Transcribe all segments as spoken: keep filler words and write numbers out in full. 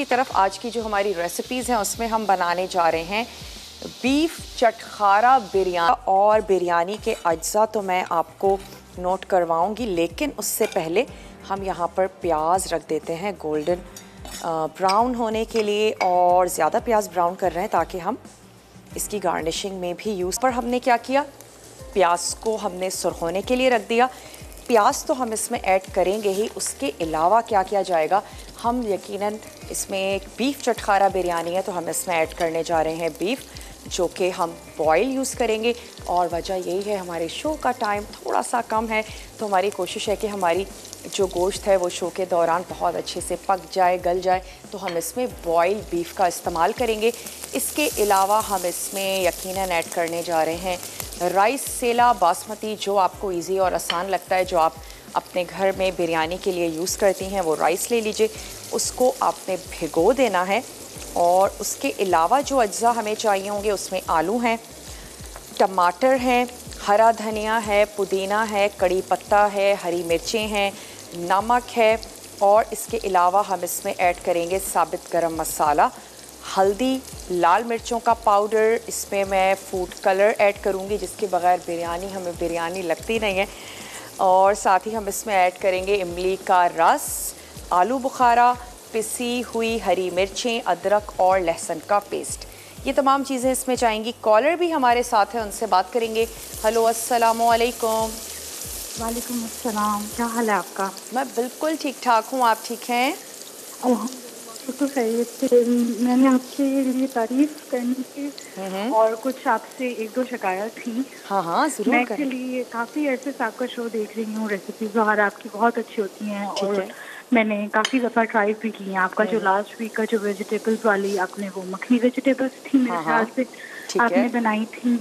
की तरफ आज की जो हमारी रेसिपीज़ हैं उसमें हम बनाने जा रहे हैं बीफ चटखारा बिरयानी और बिरयानी के अज्जा तो मैं आपको नोट करवाऊंगी, लेकिन उससे पहले हम यहाँ पर प्याज रख देते हैं गोल्डन ब्राउन होने के लिए, और ज़्यादा प्याज ब्राउन कर रहे हैं ताकि हम इसकी गार्निशिंग में भी यूज़। पर हमने क्या किया, प्याज को हमने सुरखोने के लिए रख दिया। प्याज तो हम इसमें ऐड करेंगे ही, उसके अलावा क्या किया जाएगा, हम यकीनन इसमें बीफ चटखारा बिरयानी है तो हम इसमें ऐड करने जा रहे हैं बीफ, जो कि हम बॉयल यूज़ करेंगे। और वजह यही है हमारे शो का टाइम थोड़ा सा कम है, तो हमारी कोशिश है कि हमारी जो गोश्त है वो शो के दौरान बहुत अच्छे से पक जाए, गल जाए, तो हम इसमें बॉयल बीफ का इस्तेमाल करेंगे। इसके अलावा हम इसमें यकीनन ऐड करने जा रहे हैं राइस सेला बासमती, जो आपको इजी और आसान लगता है, जो आप अपने घर में बिरयानी के लिए यूज़ करती हैं, वो राइस ले लीजिए, उसको आपने भिगो देना है। और उसके अलावा जो अज्जा हमें चाहिए होंगे उसमें आलू हैं, टमाटर हैं, हरा धनिया है, पुदीना है, कड़ी पत्ता है, हरी मिर्चें हैं, नमक है, और इसके अलावा हम इसमें ऐड करेंगे साबित गरम मसाला, हल्दी, लाल मिर्चों का पाउडर, इसमें मैं फूड कलर ऐड करूँगी जिसके बगैर बिरयानी हमें बिरयानी लगती नहीं है, और साथ ही हम इसमें ऐड करेंगे इमली का रस, आलू बुखारा, पिसी हुई हरी मिर्चें, अदरक और लहसुन का पेस्ट। ये तमाम चीज़ें इसमें जाएंगी। कॉलर भी हमारे साथ है, उनसे बात करेंगे। हेलो, अस्सलाम वालेकुम। वालेकुम अस्सलाम, क्या हाल है आपका? मैं बिल्कुल ठीक ठाक हूँ, आप ठीक हैं? बिल्कुल सही है। मैंने आपके लिए तारीफ करनी थी और कुछ आपसे एक दो शिकायत थी। हाँ हाँ, जरूर। मैं एक्चुअली काफ़ी ऐसे से आपका शो देख रही हूँ, रेसिपीज वगैरह आपकी बहुत अच्छी होती हैं और मैंने काफ़ी दफ़ा ट्राई भी की है। आपका जो लास्ट वीक का जो वेजिटेबल्स वाली आपने वो मखनी वेजिटेबल्स थी मेरे ख्याल से आपने बनाई थी,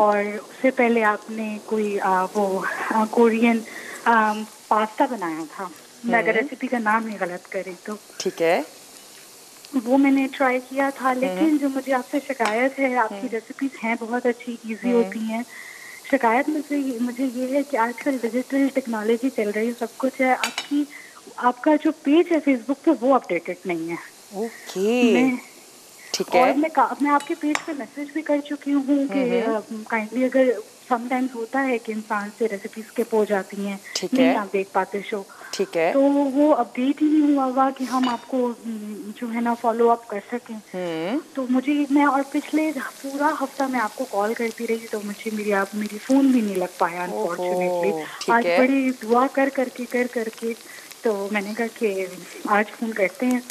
और उससे पहले आपने कोई आ, वो आ, कोरियन आ, पास्ता बनाया था, मैं अगर रेसिपी का नाम नहीं गलत करें तो, ठीक है, वो मैंने ट्राई किया था। लेकिन जो मुझे आपसे शिकायत है, आपकी रेसिपीज हैं बहुत अच्छी, ईजी होती हैं, शिकायत मुझे मुझे ये है कि आजकल डिजिटल टेक्नोलॉजी चल रही है, सब कुछ है, आपकी आपका जो पेज है फेसबुक पे वो अपडेटेड नहीं है। ओके, ठीक है। और मैं मैं आपके पेज पे मैसेज भी कर चुकी हूँ कि काइंडली, अगर समटाइम्स होता है कि इंसान से रेसिपीज स्किप हो जाती हैं, नहीं आप देख पाते शो, ठीक है, तो वो अपडेट ही नहीं हुआ हुआ कि हम आपको जो है ना फॉलो अप कर सकें। तो मुझे मैं और पिछले पूरा हफ्ता मैं आपको कॉल करती रही, तो मुझे मेरी आप मेरी फोन भी नहीं लग पाया अनफॉर्चुनेटली। आज बड़ी दुआ कर करके कर करके तो मैंने कहा कि आज फोन करते हैं।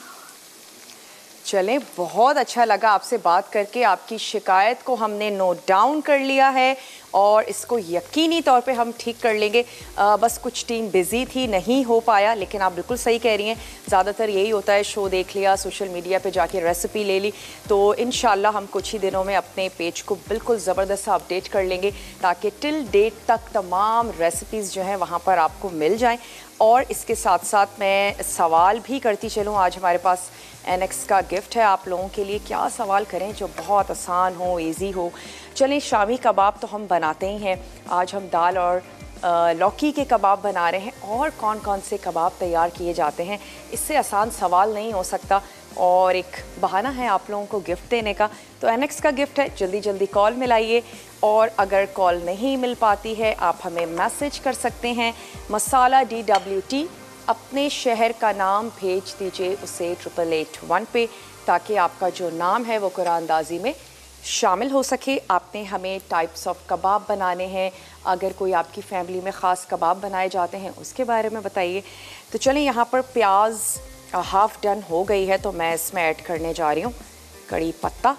चलें, बहुत अच्छा लगा आपसे बात करके। आपकी शिकायत को हमने नोट डाउन कर लिया है और इसको यकीनी तौर पे हम ठीक कर लेंगे। आ, बस कुछ टीम बिज़ी थी, नहीं हो पाया, लेकिन आप बिल्कुल सही कह रही हैं, ज़्यादातर यही होता है, शो देख लिया, सोशल मीडिया पे जाके रेसिपी ले ली, तो इंशाल्लाह हम कुछ ही दिनों में अपने पेज को बिल्कुल ज़बरदस्त अपडेट कर लेंगे ताकि टिल डेट तक तमाम रेसिपीज़ जो हैं वहाँ पर आपको मिल जाएँ। और इसके साथ साथ मैं सवाल भी करती चलूँ, आज हमारे पास एनेक्स का गिफ्ट है आप लोगों के लिए, क्या सवाल करें जो बहुत आसान हो, इजी हो। चलें, शामी कबाब तो हम बनाते ही हैं, आज हम दाल और लौकी के कबाब बना रहे हैं, और कौन कौन से कबाब तैयार किए जाते हैं, इससे आसान सवाल नहीं हो सकता, और एक बहाना है आप लोगों को गिफ्ट देने का। तो एनेक्स का गिफ्ट है, जल्दी जल्दी कॉल मिलाइए, और अगर कॉल नहीं मिल पाती है आप हमें मैसेज कर सकते हैं मसाला डी डब्ल्यू टी, अपने शहर का नाम भेज दीजिए उसे ट्रिपल एट वन पे, ताकि आपका जो नाम है वो कुरानंदाजी में शामिल हो सके। आपने हमें टाइप्स ऑफ कबाब बनाने हैं, अगर कोई आपकी फैमिली में ख़ास कबाब बनाए जाते हैं उसके बारे में बताइए। तो चलें, यहाँ पर प्याज हाफ डन हो गई है, तो मैं इसमें ऐड करने जा रही हूँ कड़ी पत्ता,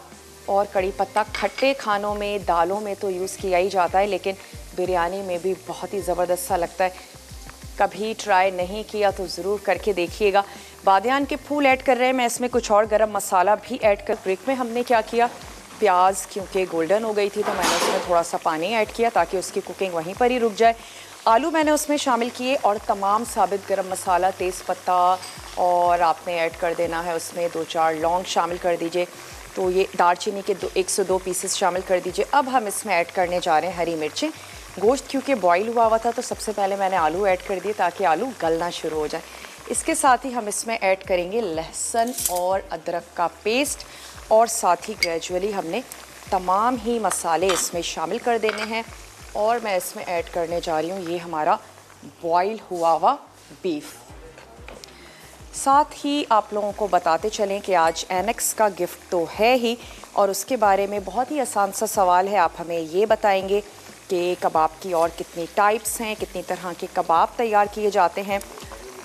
और कड़ी पत्ता खट्टे खानों में, दालों में तो यूज़ किया ही जाता है, लेकिन बिरयानी में भी बहुत ही ज़बरदस्त सा लगता है, कभी ट्राई नहीं किया तो ज़रूर करके देखिएगा। बादियान के फूल ऐड कर रहे हैं, मैं इसमें कुछ और गरम मसाला भी ऐड कर। ब्रेक में हमने क्या किया, प्याज क्योंकि गोल्डन हो गई थी तो मैंने उसमें थोड़ा सा पानी ऐड किया ताकि उसकी कुकिंग वहीं पर ही रुक जाए। आलू मैंने उसमें शामिल किए, और तमाम साबित गरम मसाला, तेज़पत्ता, और आपने ऐड कर देना है उसमें दो चार लौंग शामिल कर दीजिए, तो ये दालचीनी के दो एक सौ दो पीसेस शामिल कर दीजिए। अब हम इसमें ऐड करने जा रहे हैं हरी मिर्चें, गोश्त क्योंकि बॉईल हुआ हुआ था तो सबसे पहले मैंने आलू ऐड कर दिए ताकि आलू गलना शुरू हो जाए। इसके साथ ही हम इसमें ऐड करेंगे लहसुन और अदरक का पेस्ट और साथ ही ग्रेजुअली हमने तमाम ही मसाले इसमें शामिल कर देने हैं। और मैं इसमें ऐड करने जा रही हूँ ये हमारा बॉयल हुआ हुआ बीफ। साथ ही आप लोगों को बताते चलें कि आज एनेक्स का गिफ्ट तो है ही, और उसके बारे में बहुत ही आसान सा सवाल है। आप हमें ये बताएंगे कि कबाब की और कितनी टाइप्स हैं, कितनी तरह के कबाब तैयार किए जाते हैं।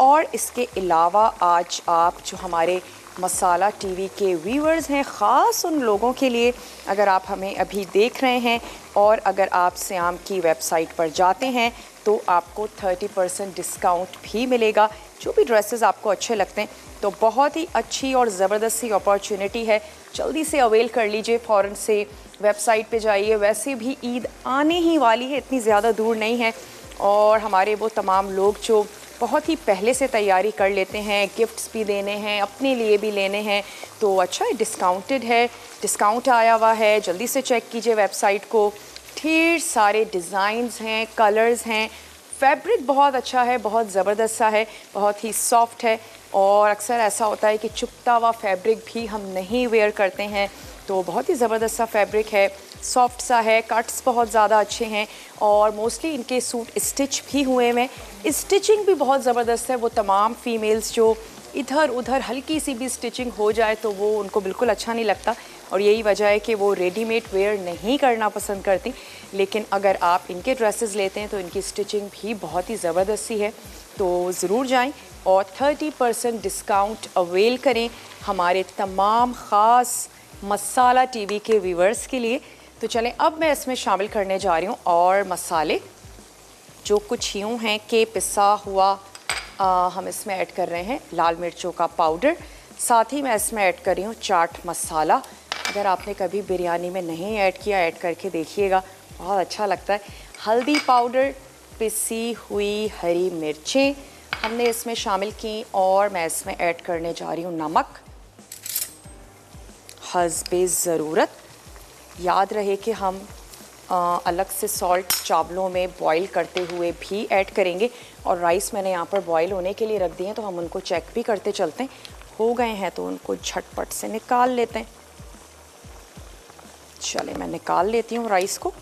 और इसके अलावा आज आप जो हमारे मसाला टीवी के व्यूअर्स हैं, ख़ास उन लोगों के लिए, अगर आप हमें अभी देख रहे हैं और अगर आप श्याम की वेबसाइट पर जाते हैं तो आपको तीस परसेंट डिस्काउंट भी मिलेगा। जो भी ड्रेसेस आपको अच्छे लगते हैं, तो बहुत ही अच्छी और ज़बरदस्त सी अपॉर्चुनिटी है, जल्दी से अवेल कर लीजिए, फ़ौरन से वेबसाइट पे जाइए। वैसे भी ईद आने ही वाली है, इतनी ज़्यादा दूर नहीं है, और हमारे वो तमाम लोग जो बहुत ही पहले से तैयारी कर लेते हैं, गिफ्ट्स भी देने हैं, अपने लिए भी लेने हैं, तो अच्छा है, डिस्काउंटेड है, डिस्काउंट आया हुआ है। जल्दी से चेक कीजिए वेबसाइट को, ढेर सारे डिज़ाइंस हैं, कलर्स हैं, फैब्रिक बहुत अच्छा है, बहुत ज़बरदस्त सा है, बहुत ही सॉफ्ट है। और अक्सर ऐसा होता है कि चुपता हुआ फैब्रिक भी हम नहीं वेयर करते हैं, तो बहुत ही ज़बरदस्त सा फैब्रिक है, सॉफ्ट सा है, कट्स बहुत ज़्यादा अच्छे हैं, और मोस्टली इनके सूट स्टिच भी हुए हैं। स्टिचिंग भी बहुत ज़बरदस्त है। वो तमाम फ़ीमेल्स जो इधर उधर हल्की सी भी स्टिचिंग हो जाए तो वो उनको बिल्कुल अच्छा नहीं लगता, और यही वजह है कि वो रेडीमेड वेयर नहीं करना पसंद करती। लेकिन अगर आप इनके ड्रेसेस लेते हैं तो इनकी स्टिचिंग भी बहुत ही ज़बरदस्त सी है, तो ज़रूर जाएं और तीस परसेंट डिस्काउंट अवेल करें हमारे तमाम ख़ास मसाला टीवी के व्यूअर्स के लिए। तो चलें, अब मैं इसमें शामिल करने जा रही हूँ और मसाले जो कुछ यूँ हैं कि पिसा हुआ आ, हम इसमें ऐड कर रहे हैं लाल मिर्चों का पाउडर। साथ ही मैं इसमें ऐड कर रही हूँ चाट मसाला। अगर आपने कभी बिरयानी में नहीं ऐड किया, ऐड करके देखिएगा, बहुत अच्छा लगता है। हल्दी पाउडर, पिसी हुई हरी मिर्चें हमने इसमें शामिल की, और मैं इसमें ऐड करने जा रही हूँ नमक हस्बे ज़रूरत। याद रहे कि हम आ, अलग से सॉल्ट चावलों में बॉईल करते हुए भी ऐड करेंगे। और राइस मैंने यहाँ पर बॉईल होने के लिए रख दिए हैं, तो हम उनको चेक भी करते चलते हैं, हो गए हैं तो उनको झटपट से निकाल लेते हैं। चले, मैं निकाल लेती हूँ राइस को।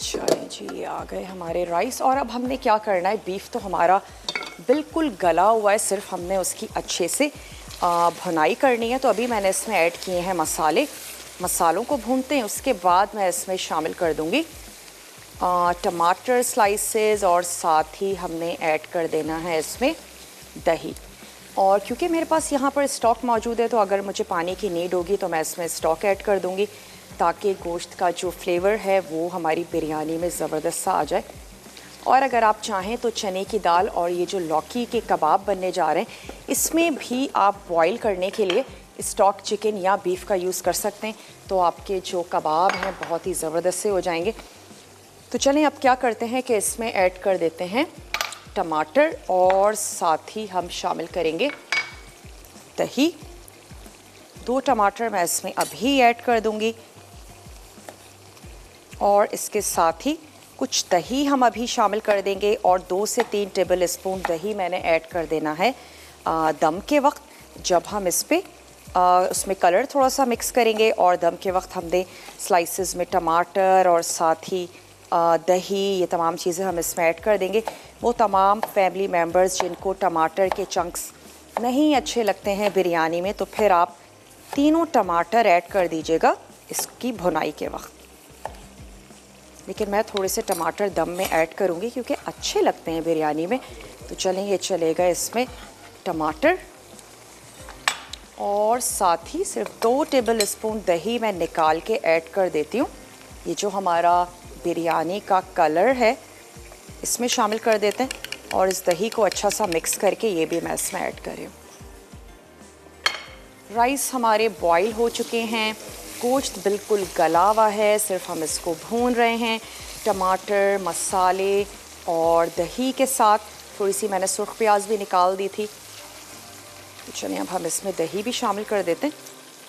चले जी, ये आ गए हमारे राइस। और अब हमने क्या करना है, बीफ तो हमारा बिल्कुल गला हुआ है, सिर्फ हमने उसकी अच्छे से भुनाई करनी है। तो अभी मैंने इसमें ऐड किए हैं मसाले, मसालों को भूनते हैं। उसके बाद मैं इसमें शामिल कर दूंगी आ, टमाटर स्लाइसेस, और साथ ही हमने ऐड कर देना है इसमें दही। और क्योंकि मेरे पास यहाँ पर स्टॉक मौजूद है, तो अगर मुझे पानी की नीड होगी तो मैं इसमें स्टॉक ऐड कर दूँगी, ताकि गोश्त का जो फ्लेवर है वो हमारी बिरयानी में ज़बरदस्त सा आ जाए। और अगर आप चाहें तो चने की दाल और ये जो लौकी के कबाब बनने जा रहे हैं, इसमें भी आप बॉईल करने के लिए स्टॉक चिकन या बीफ का यूज़ कर सकते हैं, तो आपके जो कबाब हैं बहुत ही ज़बरदस्त से हो जाएंगे। तो चलें, अब क्या करते हैं कि इसमें ऐड कर देते हैं टमाटर, और साथ ही हम शामिल करेंगे दही। दो टमाटर मैं इसमें अभी ऐड कर दूंगी, और इसके साथ ही कुछ दही हम अभी शामिल कर देंगे। और दो से तीन टेबल स्पून दही मैंने ऐड कर देना है दम के वक्त, जब हम इस पर आ, उसमें कलर थोड़ा सा मिक्स करेंगे। और दम के वक्त हमने स्लाइसेस में टमाटर और साथ ही आ, दही, ये तमाम चीज़ें हम इसमें ऐड कर देंगे। वो तमाम फैमिली मेम्बर्स जिनको टमाटर के चंक्स नहीं अच्छे लगते हैं बिरयानी में, तो फिर आप तीनों टमाटर ऐड कर दीजिएगा इसकी भुनाई के वक्त। लेकिन मैं थोड़े से टमाटर दम में ऐड करूँगी क्योंकि अच्छे लगते हैं बिरयानी में। तो चलें, ये चलेगा इसमें टमाटर, और साथ ही सिर्फ दो टेबल स्पून दही मैं निकाल के ऐड कर देती हूँ। ये जो हमारा बिरयानी का कलर है इसमें शामिल कर देते हैं, और इस दही को अच्छा सा मिक्स करके ये भी मैं इसमें ऐड कर रही हूँ। राइस हमारे बॉईल हो चुके हैं, गोश्त बिल्कुल गला हुआ है, सिर्फ हम इसको भून रहे हैं टमाटर, मसाले और दही के साथ। थोड़ी सी मैंने सुर्ख प्याज भी निकाल दी थी। चलिए, अब हम इसमें दही भी शामिल कर देते हैं,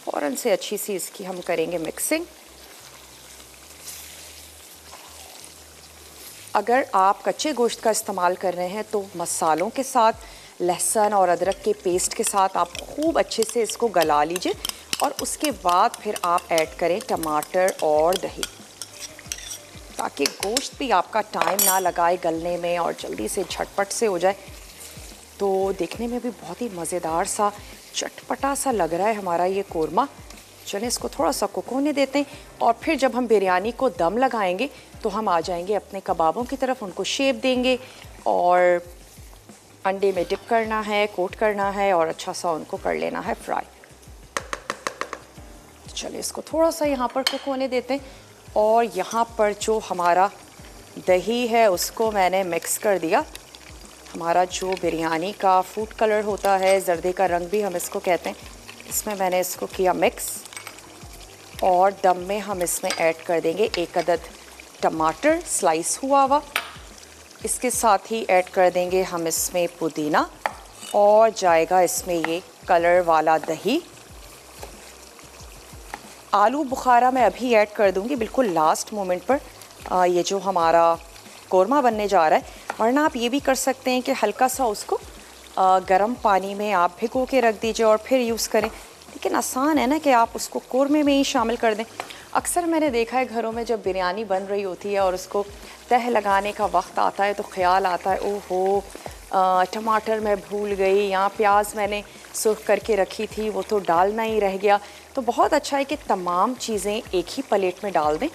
फ़ौरन से अच्छी सी इसकी हम करेंगे मिक्सिंग। अगर आप कच्चे गोश्त का इस्तेमाल कर रहे हैं तो मसालों के साथ, लहसुन और अदरक के पेस्ट के साथ आप खूब अच्छे से इसको गला लीजिए और उसके बाद फिर आप ऐड करें टमाटर और दही, ताकि गोश्त भी आपका टाइम ना लगाए गलने में और जल्दी से झटपट से हो जाए। तो देखने में भी बहुत ही मज़ेदार सा चटपटा सा लग रहा है हमारा ये कोरमा। चलें इसको थोड़ा सा कुक होने देते हैं और फिर जब हम बिरयानी को दम लगाएंगे तो हम आ जाएंगे अपने कबाबों की तरफ, उनको शेप देंगे और अंडे में डिप करना है, कोट करना है और अच्छा सा उनको कर लेना है फ्राई। चलिए इसको थोड़ा सा यहाँ पर कुक होने देते हैं और यहाँ पर जो हमारा दही है उसको मैंने मिक्स कर दिया। हमारा जो बिरयानी का फूड कलर होता है, जर्दे का रंग भी हम इसको कहते हैं, इसमें मैंने इसको किया मिक्स और दम में हम इसमें ऐड कर देंगे एक अदद टमाटर स्लाइस हुआ हुआ। इसके साथ ही ऐड कर देंगे हम इसमें पुदीना और जाएगा इसमें ये कलर वाला दही। आलू बुखारा मैं अभी ऐड कर दूंगी बिल्कुल लास्ट मोमेंट पर, आ, ये जो हमारा कोरमा बनने जा रहा है। वरना आप ये भी कर सकते हैं कि हल्का सा उसको गर्म पानी में आप भिगो के रख दीजिए और फिर यूज़ करें, लेकिन आसान है ना कि आप उसको कोरमे में ही शामिल कर दें। अक्सर मैंने देखा है घरों में जब बिरयानी बन रही होती है और उसको तह लगाने का वक्त आता है तो ख्याल आता है, ओहो टमाटर मैं भूल गई, यहाँ प्याज मैंने सुर्ख करके रखी थी वो तो डालना ही रह गया। तो बहुत अच्छा है कि तमाम चीज़ें एक ही प्लेट में डाल दें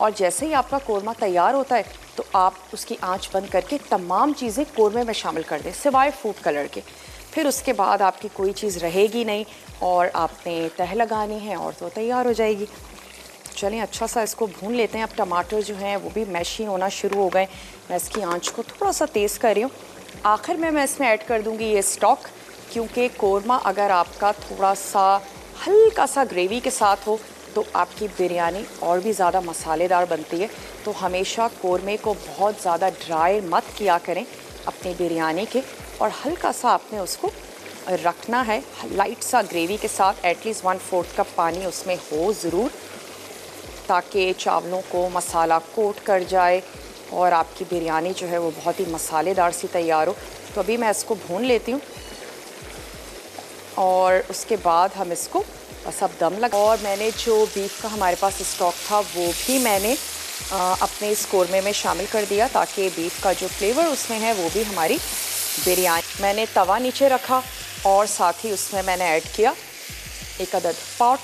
और जैसे ही आपका कोरमा तैयार होता है तो आप उसकी आंच बंद करके तमाम चीज़ें कोरमे में शामिल कर दें सिवाय फूड कलर के। फिर उसके बाद आपकी कोई चीज़ रहेगी नहीं और आपने तह लगानी है और तो तैयार हो जाएगी। चलें अच्छा सा इसको भून लेते हैं। अब टमाटर जो हैं वो भी मैश ही होना शुरू हो गए। मैं इसकी आंच को थोड़ा सा तेज़ कर रही हूँ। आखिर में मैं इसमें ऐड कर दूँगी ये स्टॉक, क्योंकि कोरमा अगर आपका थोड़ा सा हल्का सा ग्रेवी के साथ हो तो आपकी बिरयानी और भी ज़्यादा मसालेदार बनती है। तो हमेशा कोरमे को बहुत ज़्यादा ड्राई मत किया करें अपनी बिरयानी के, और हल्का सा आपने उसको रखना है लाइट सा ग्रेवी के साथ। एटलीस्ट वन फोर्थ कप पानी उसमें हो ज़रूर, ताकि चावलों को मसाला कोट कर जाए और आपकी बिरयानी जो है वो बहुत ही मसालेदार सी तैयार हो। तो अभी मैं इसको भून लेती हूँ और उसके बाद हम इसको बस अब दम लगा। और मैंने जो बीफ का हमारे पास स्टॉक था वो भी मैंने आ, अपने इस कोरमे में शामिल कर दिया, ताकि बीफ का जो फ्लेवर उसमें है वो भी हमारी बिरयानी। मैंने तवा नीचे रखा और साथ ही उसमें मैंने ऐड किया एक अदद पॉट।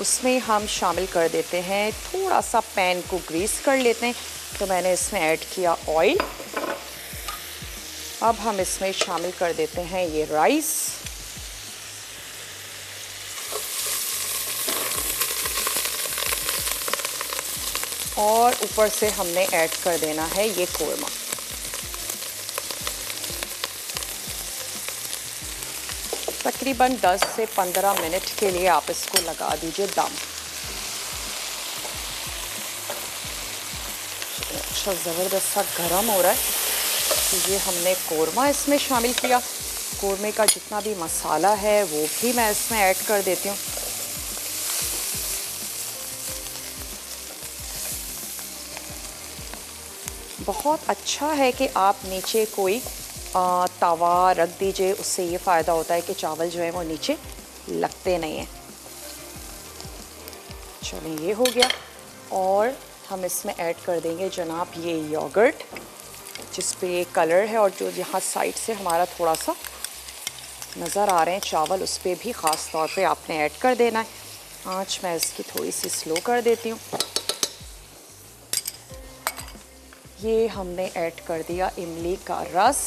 उसमें हम शामिल कर देते हैं, थोड़ा सा पैन को ग्रीस कर लेते हैं। तो मैंने इसमें ऐड किया ऑयल। अब हम इसमें शामिल कर देते हैं ये राइस। और ऊपर से हमने ऐड कर देना है ये कोरमा। तकरीबन दस से पंद्रह मिनट के लिए आप इसको लगा दीजिए दम। अच्छा ज़बरदस्त सा गरम हो रहा है। तो ये हमने कोरमा इसमें शामिल किया। कोरमे का जितना भी मसाला है वो भी मैं इसमें ऐड कर देती हूँ। बहुत अच्छा है कि आप नीचे कोई आ, तवा रख दीजिए, उससे ये फ़ायदा होता है कि चावल जो है वो नीचे लगते नहीं हैं। चलिए ये हो गया और हम इसमें ऐड कर देंगे जनाब ये योगर्ट, जिस पे कलर है और जो यहाँ साइड से हमारा थोड़ा सा नज़र आ रहे हैं चावल, उस पर भी ख़ास तौर पे आपने ऐड कर देना है। आँच मैं इसकी थोड़ी सी स्लो कर देती हूँ। ये हमने ऐड कर दिया इमली का रस।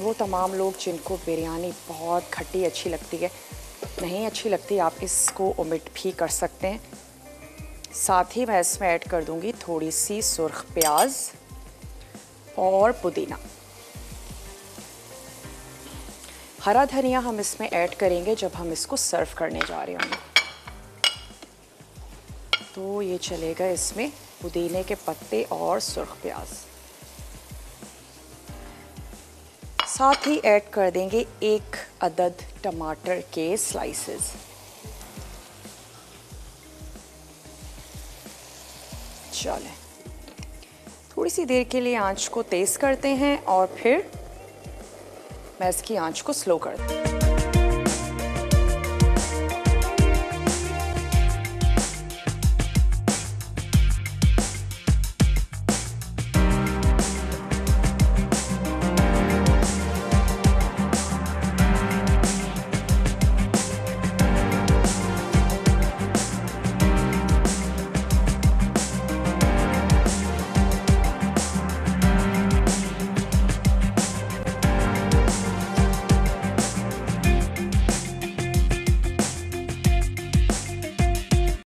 वो तमाम लोग जिनको बिरयानी बहुत खट्टी अच्छी लगती है, नहीं अच्छी लगती, आप इसको ओमिट भी कर सकते हैं। साथ ही मैं इसमें ऐड कर दूंगी थोड़ी सी सुर्ख प्याज और पुदीना। हरा धनिया हम इसमें ऐड करेंगे जब हम इसको सर्व करने जा रहे होंगे। तो ये चलेगा इसमें पुदीने के पत्ते और सुर्ख प्याज। साथ ही ऐड कर देंगे एक अदद टमाटर के स्लाइसेस। चलें, थोड़ी सी देर के लिए आंच को तेज़ करते हैं और फिर मैं इसकी आंच को स्लो करती हूँ।